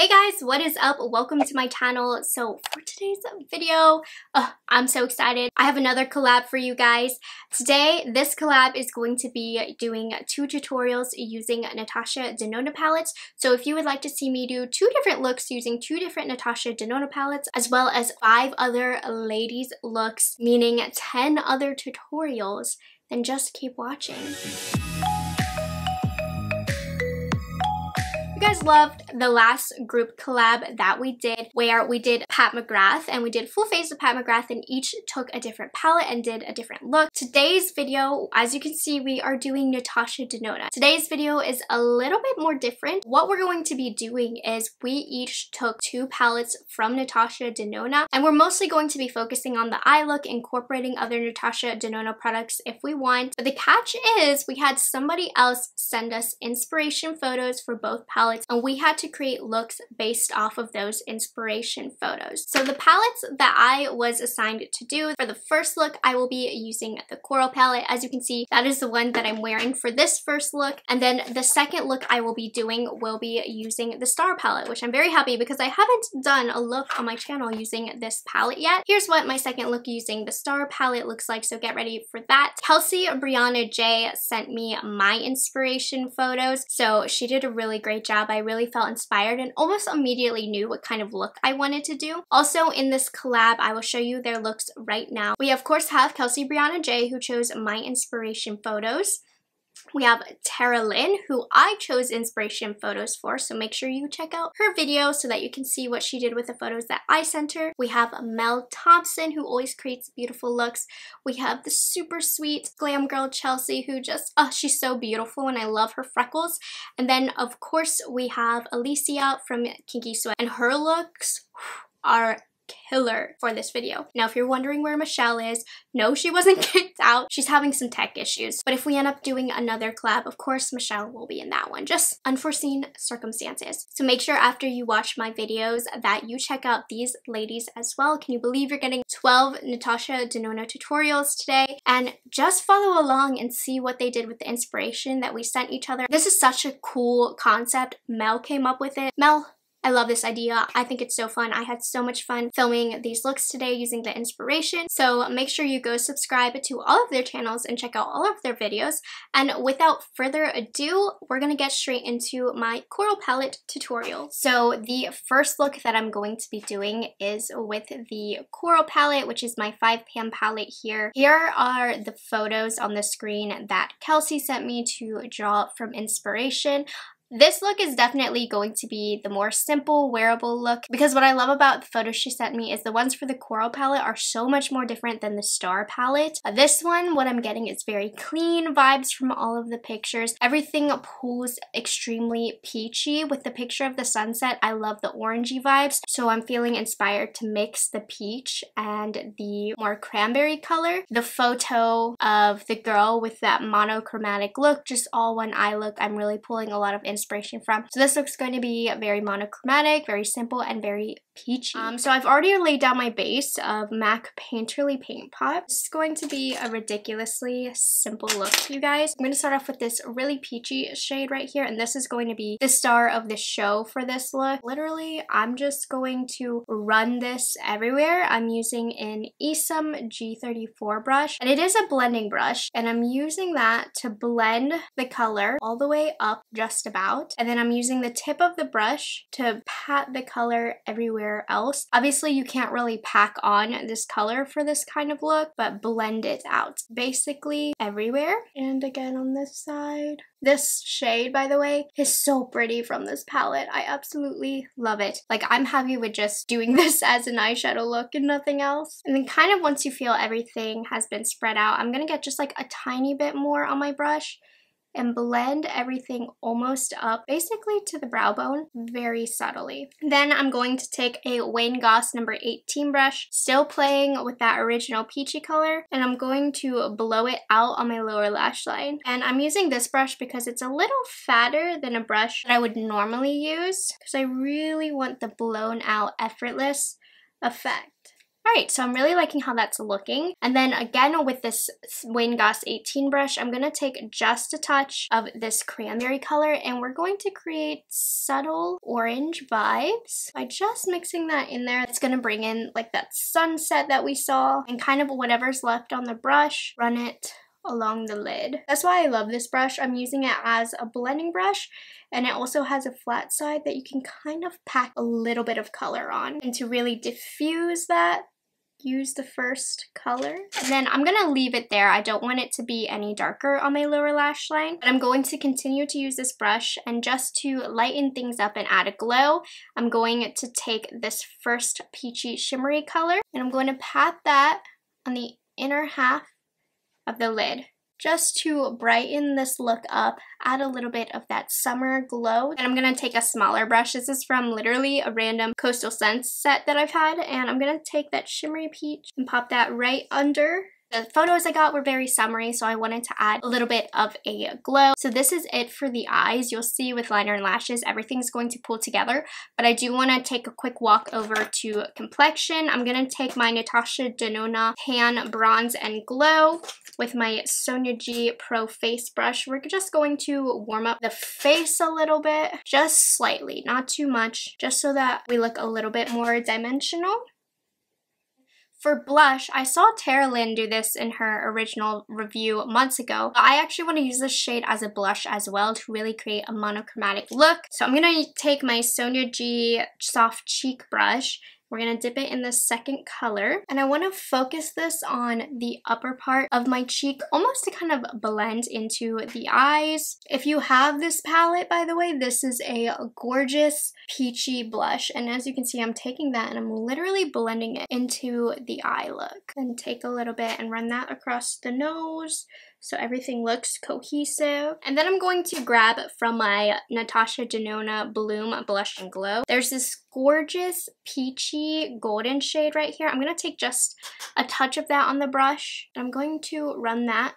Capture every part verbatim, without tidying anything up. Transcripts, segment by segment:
Hey guys, what is up? Welcome to my channel. So for today's video, oh, I'm so excited. I have another collab for you guys. Today, this collab is going to be doing two tutorials using Natasha Denona palettes. So if you would like to see me do two different looks using two different Natasha Denona palettes, as well as five other ladies looks, meaning ten other tutorials, then just keep watching. You guys loved the last group collab that we did where we did Pat McGrath and we did full face of Pat McGrath and each took a different palette and did a different look. Today's video, as you can see, we are doing Natasha Denona. Today's video is a little bit more different. What we're going to be doing is we each took two palettes from Natasha Denona and we're mostly going to be focusing on the eye look, incorporating other Natasha Denona products if we want. But the catch is we had somebody else send us inspiration photos for both palettes. And we had to create looks based off of those inspiration photos. So the palettes that I was assigned to do, for the first look, I will be using the Coral palette. As you can see, that is the one that I'm wearing for this first look. And then the second look I will be doing will be using the Star palette, which I'm very happy because I haven't done a look on my channel using this palette yet. Here's what my second look using the Star palette looks like, so get ready for that. Kelsee Briana Jai sent me my inspiration photos, so she did a really great job. I really felt inspired and almost immediately knew what kind of look I wanted to do. Also in this collab, I will show you their looks right now. We of course have Kelsee Briana Jai, who chose my inspiration photos. We have Tara Lynn, who I chose inspiration photos for, so make sure you check out her video so that you can see what she did with the photos that I sent her. We have Mel Thompson, who always creates beautiful looks. We have the super sweet glam girl Chelsea, who just, oh, she's so beautiful and I love her freckles. And then, of course, we have Alicia from Kinky Sweat, and her looks are killer for this video. Now, if you're wondering where Michelle is, no, she wasn't kicked out. She's having some tech issues. But if we end up doing another collab, of course, Michelle will be in that one. Just unforeseen circumstances. So make sure after you watch my videos that you check out these ladies as well. Can you believe you're getting twelve Natasha Denona tutorials today? And just follow along and see what they did with the inspiration that we sent each other. This is such a cool concept. Mel came up with it. Mel, I love this idea. I think it's so fun. I had so much fun filming these looks today using the inspiration. So make sure you go subscribe to all of their channels and check out all of their videos. And without further ado, we're gonna get straight into my Coral palette tutorial. So the first look that I'm going to be doing is with the Coral palette, which is my five pan palette here. Here are the photos on the screen that Kelsee sent me to draw from inspiration. This look is definitely going to be the more simple, wearable look because what I love about the photos she sent me is the ones for the Coral palette are so much more different than the Star palette. This one, what I'm getting is very clean vibes from all of the pictures. Everything pulls extremely peachy. With the picture of the sunset, I love the orangey vibes, so I'm feeling inspired to mix the peach and the more cranberry color. The photo of the girl with that monochromatic look, just all one eye look, I'm really pulling a lot of inspiration inspiration from. So this looks going to be very monochromatic, very simple, and very peachy. Um, so I've already laid down my base of MAC Painterly Paint Pot. This is going to be a ridiculously simple look, you guys. I'm going to start off with this really peachy shade right here, and this is going to be the star of the show for this look. Literally, I'm just going to run this everywhere. I'm using an Isom G thirty-four brush, and it is a blending brush, and I'm using that to blend the color all the way up just about. And then I'm using the tip of the brush to pat the color everywhere else. Obviously, you can't really pack on this color for this kind of look, but blend it out basically everywhere. And again on this side. This shade, by the way, is so pretty from this palette. I absolutely love it. Like, I'm happy with just doing this as an eyeshadow look and nothing else. And then kind of once you feel everything has been spread out, I'm gonna get just like a tiny bit more on my brush and blend everything almost up, basically to the brow bone, very subtly. Then I'm going to take a Wayne Goss number eighteen brush, still playing with that original peachy color, and I'm going to blow it out on my lower lash line. And I'm using this brush because it's a little fatter than a brush that I would normally use, because I really want the blown out, effortless effect. Alright, so I'm really liking how that's looking. And then again with this Wayne Goss eighteen brush, I'm going to take just a touch of this cranberry color and we're going to create subtle orange vibes by just mixing that in there. It's going to bring in like that sunset that we saw and kind of whatever's left on the brush, run it along the lid. That's why I love this brush. I'm using it as a blending brush and it also has a flat side that you can kind of pack a little bit of color on. And to really diffuse that, use the first color. And then I'm gonna leave it there. I don't want it to be any darker on my lower lash line, but I'm going to continue to use this brush, and just to lighten things up and add a glow, I'm going to take this first peachy shimmery color and I'm going to pat that on the inner half of the lid. Just to brighten this look up, add a little bit of that summer glow. And I'm gonna take a smaller brush. This is from literally a random Coastal Scents set that I've had, and I'm gonna take that shimmery peach and pop that right under. The photos I got were very summery, so I wanted to add a little bit of a glow. So this is it for the eyes. You'll see with liner and lashes, everything's going to pull together, but I do want to take a quick walk over to complexion. I'm going to take my Natasha Denona Tan Bronze and Glow with my Sonia G Pro Face Brush. We're just going to warm up the face a little bit, just slightly, not too much, just so that we look a little bit more dimensional. For blush, I saw Tara Lynn do this in her original review months ago. I actually want to use this shade as a blush as well to really create a monochromatic look. So I'm going to take my Sonia G Soft Cheek Brush. We're going to dip it in the second color. And I want to focus this on the upper part of my cheek, almost to kind of blend into the eyes. If you have this palette, by the way, this is a gorgeous peachy blush. And as you can see, I'm taking that and I'm literally blending it into the eye look. And take a little bit and run that across the nose, so everything looks cohesive. And then I'm going to grab from my Natasha Denona Bloom Blush and Glow. There's this gorgeous peachy golden shade right here. I'm going to take just a touch of that on the brush. I'm going to run that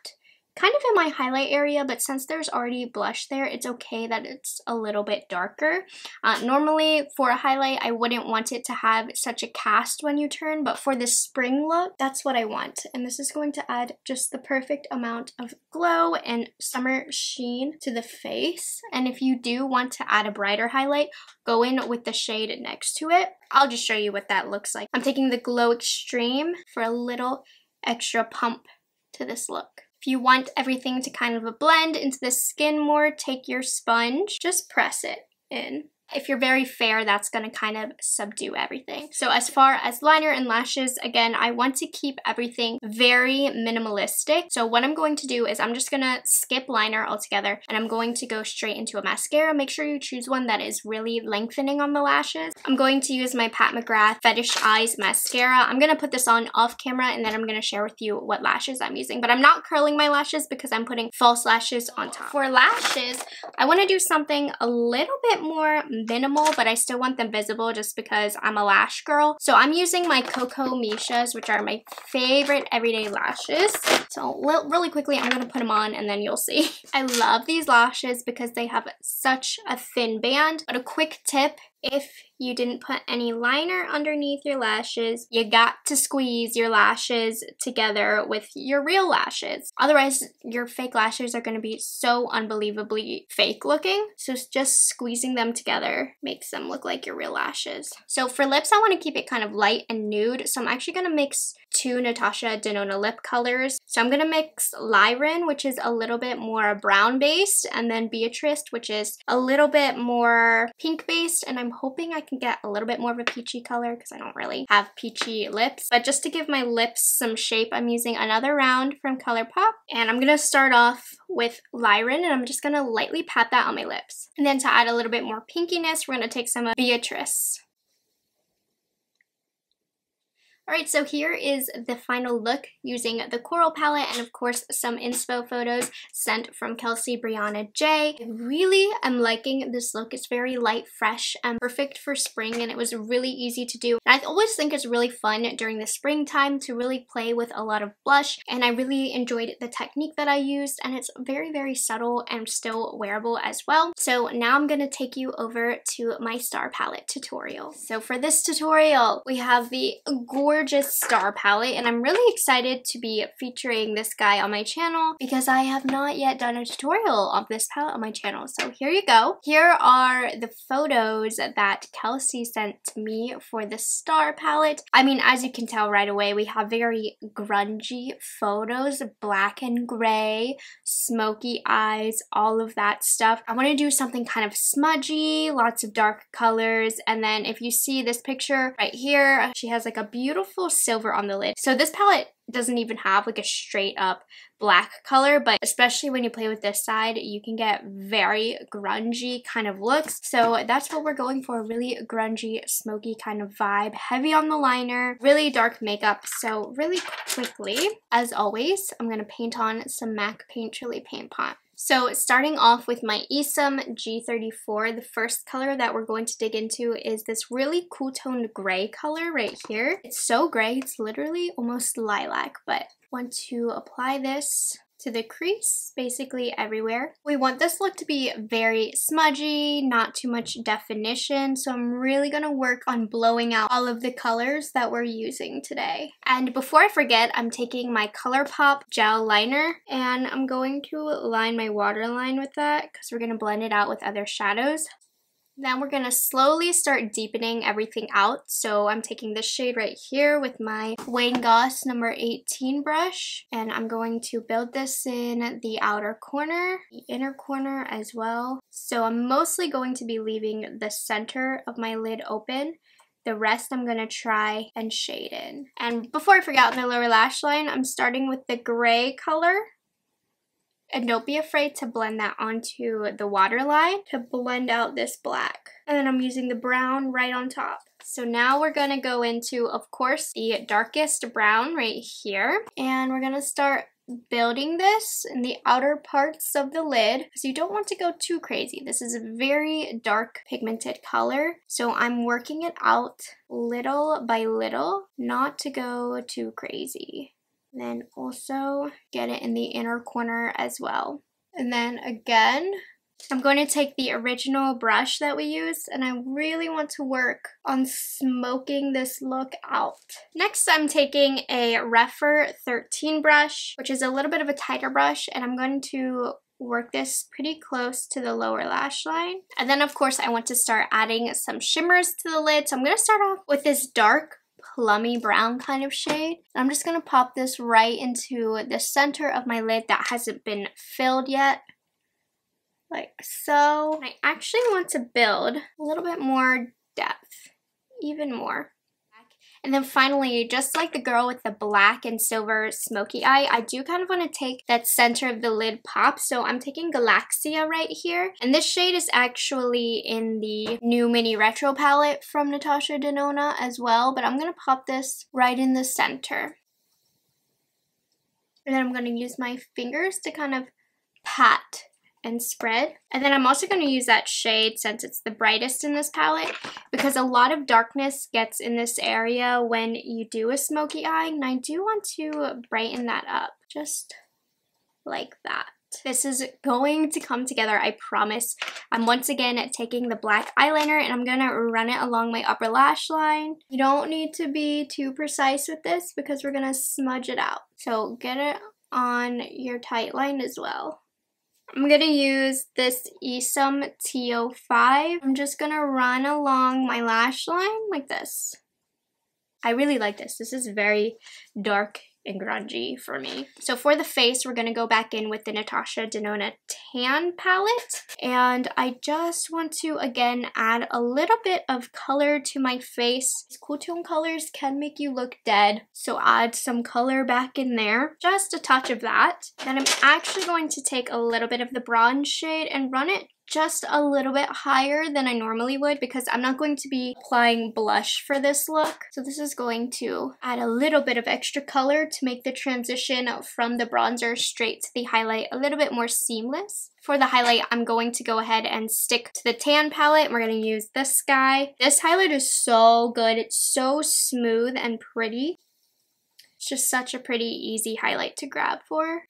kind of in my highlight area, but since there's already blush there, it's okay that it's a little bit darker. Uh, normally for a highlight, I wouldn't want it to have such a cast when you turn, but for this spring look, that's what I want. And this is going to add just the perfect amount of glow and summer sheen to the face. And if you do want to add a brighter highlight, go in with the shade next to it. I'll just show you what that looks like. I'm taking the Glow Extreme for a little extra pump to this look. If you want everything to kind of blend into the skin more, take your sponge, just press it in. If you're very fair, that's going to kind of subdue everything. So as far as liner and lashes, again, I want to keep everything very minimalistic. So what I'm going to do is I'm just going to skip liner altogether and I'm going to go straight into a mascara. Make sure you choose one that is really lengthening on the lashes. I'm going to use my Pat McGrath Fetish Eyes Mascara. I'm going to put this on off camera and then I'm going to share with you what lashes I'm using. But I'm not curling my lashes because I'm putting false lashes on top. For lashes, I want to do something a little bit more minimal, but I still want them visible just because I'm a lash girl. So I'm using my Coco Mishas, which are my favorite everyday lashes. So really quickly, I'm going to put them on and then you'll see. I love these lashes because they have such a thin band. But a quick tip, if you didn't put any liner underneath your lashes, you got to squeeze your lashes together with your real lashes. Otherwise, your fake lashes are going to be so unbelievably fake looking. So just squeezing them together makes them look like your real lashes. So for lips, I want to keep it kind of light and nude. So I'm actually going to mix two Natasha Denona lip colors. So I'm going to mix Liron, which is a little bit more brown based, and then Beatrice, which is a little bit more pink based. And I'm hoping I can get a little bit more of a peachy color because I don't really have peachy lips. But just to give my lips some shape, I'm using Another Round from Colourpop. And I'm going to start off with Liron, and I'm just going to lightly pat that on my lips. And then to add a little bit more pinkiness, we're going to take some of Beatrice. Alright, so here is the final look using the Coral palette and of course some inspo photos sent from Kelsee Briana Jai. I really am liking this look. It's very light, fresh, and perfect for spring, and it was really easy to do. And I always think it's really fun during the springtime to really play with a lot of blush, and I really enjoyed the technique that I used, and it's very, very subtle and still wearable as well. So now I'm going to take you over to my Star palette tutorial. So for this tutorial, we have the gorgeous gorgeous Star Palette, and I'm really excited to be featuring this guy on my channel because I have not yet done a tutorial of this palette on my channel. So here you go. Here are the photos that Kelsee sent to me for the Star Palette. I mean, as you can tell right away, we have very grungy photos, black and gray, smoky eyes, all of that stuff. I want to do something kind of smudgy, lots of dark colors, and then if you see this picture right here, she has like a beautiful silver on the lid. So this palette doesn't even have like a straight up black color, but especially when you play with this side, you can get very grungy kind of looks. So that's what we're going for, really grungy, smoky kind of vibe, heavy on the liner, really dark makeup. So really quickly, as always, I'm going to paint on some MAC Painterly Paint Pot. So starting off with my Isom G thirty-four, the first color that we're going to dig into is this really cool toned gray color right here. It's so gray, it's literally almost lilac, but I want to apply this to the crease, basically everywhere. We want this look to be very smudgy, not too much definition, so I'm really gonna work on blowing out all of the colors that we're using today. And before I forget, I'm taking my Colourpop gel liner and I'm going to line my waterline with that because we're gonna blend it out with other shadows. Then we're gonna slowly start deepening everything out. So I'm taking this shade right here with my Wayne Goss number eighteen brush, and I'm going to build this in the outer corner, the inner corner as well. So I'm mostly going to be leaving the center of my lid open. The rest I'm gonna try and shade in. And before I forget, my lower lash line, I'm starting with the gray color. And don't be afraid to blend that onto the waterline to blend out this black. And then I'm using the brown right on top. So now we're gonna go into, of course, the darkest brown right here. And we're gonna start building this in the outer parts of the lid because you don't want to go too crazy. This is a very dark pigmented color. So I'm working it out little by little, not to go too crazy. Then also get it in the inner corner as well. And then again, I'm going to take the original brush that we used, and I really want to work on smoking this look out. Next, I'm taking a Refer thirteen brush, which is a little bit of a tighter brush, and I'm going to work this pretty close to the lower lash line. And then, of course, I want to start adding some shimmers to the lid. So I'm going to start off with this dark plummy brown kind of shade. I'm just going to pop this right into the center of my lid that hasn't been filled yet, like so. I actually want to build a little bit more depth, even more. And then finally, just like the girl with the black and silver smoky eye, I do kind of want to take that center of the lid pop. So I'm taking Galaxia right here. And this shade is actually in the new mini retro palette from Natasha Denona as well. But I'm going to pop this right in the center. And then I'm going to use my fingers to kind of pat and spread. And then I'm also going to use that shade since it's the brightest in this palette, because a lot of darkness gets in this area when you do a smoky eye, and I do want to brighten that up just like that. This is going to come together, I promise. I'm once again taking the black eyeliner and I'm gonna run it along my upper lash line. You don't need to be too precise with this because we're gonna smudge it out. So get it on your tight line as well. I'm going to use this Isom T oh five. I'm just going to run along my lash line like this. I really like this. This is very dark and grungy for me. So for the face, we're going to go back in with the Natasha Denona Tan palette. And I just want to, again, add a little bit of color to my face. These cool tone colors can make you look dead, so add some color back in there. Just a touch of that. Then I'm actually going to take a little bit of the bronze shade and run it just a little bit higher than I normally would because I'm not going to be applying blush for this look. So this is going to add a little bit of extra color to make the transition from the bronzer straight to the highlight a little bit more seamless. For the highlight, I'm going to go ahead and stick to the tan palette. We're going to use this guy. This highlight is so good. It's so smooth and pretty. It's just such a pretty, easy highlight to grab for.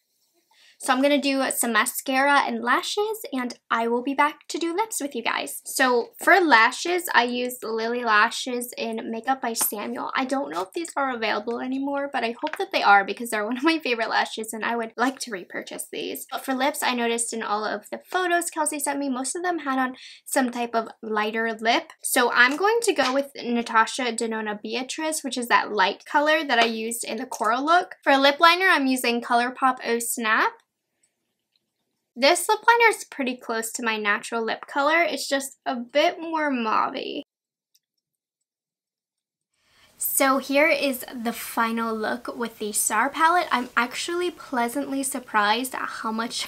So I'm gonna do some mascara and lashes, and I will be back to do lips with you guys. So for lashes, I used Lily Lashes in Makeup by Samuel. I don't know if these are available anymore, but I hope that they are because they're one of my favorite lashes and I would like to repurchase these. But for lips, I noticed in all of the photos Kelsee sent me, most of them had on some type of lighter lip. So I'm going to go with Natasha Denona Beatrice, which is that light color that I used in the coral look. For lip liner, I'm using Colourpop Oh Snap. This lip liner is pretty close to my natural lip color. It's just a bit more mauve-y. So here is the final look with the Star Palette. I'm actually pleasantly surprised at how much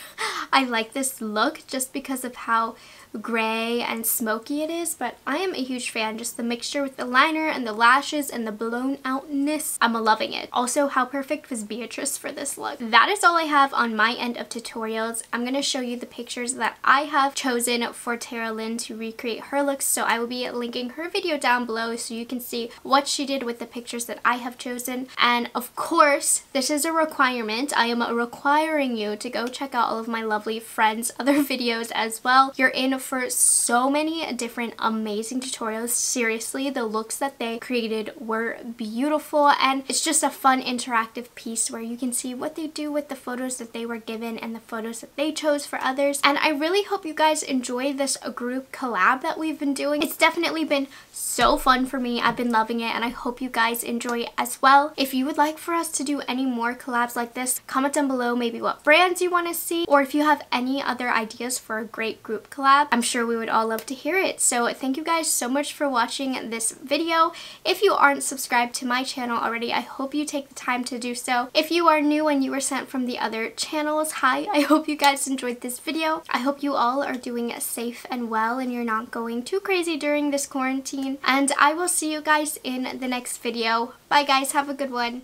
I like this look just because of how gray and smoky it is, but I am a huge fan. Just the mixture with the liner and the lashes and the blown outness, I'm loving it. Also, how perfect was Beatrice for this look? That is all I have on my end of tutorials. I'm gonna show you the pictures that I have chosen for Tara Lynn to recreate her looks, so I will be linking her video down below so you can see what she did with the pictures that I have chosen. And of course, this is a requirement. I am requiring you to go check out all of my lovely friends' other videos as well. You're in for so many different amazing tutorials. Seriously, the looks that they created were beautiful, and it's just a fun interactive piece where you can see what they do with the photos that they were given and the photos that they chose for others. And I really hope you guys enjoy this group collab that we've been doing. It's definitely been so fun for me. I've been loving it, and I hope you guys enjoy it as well. If you would like for us to do any more collabs like this, comment down below maybe what brands you want to see, or if you have any other ideas for a great group collab. I'm sure we would all love to hear it. So thank you guys so much for watching this video. If you aren't subscribed to my channel already, I hope you take the time to do so. If you are new and you were sent from the other channels, hi, I hope you guys enjoyed this video. I hope you all are doing safe and well and you're not going too crazy during this quarantine. And I will see you guys in the next video. Bye guys, have a good one.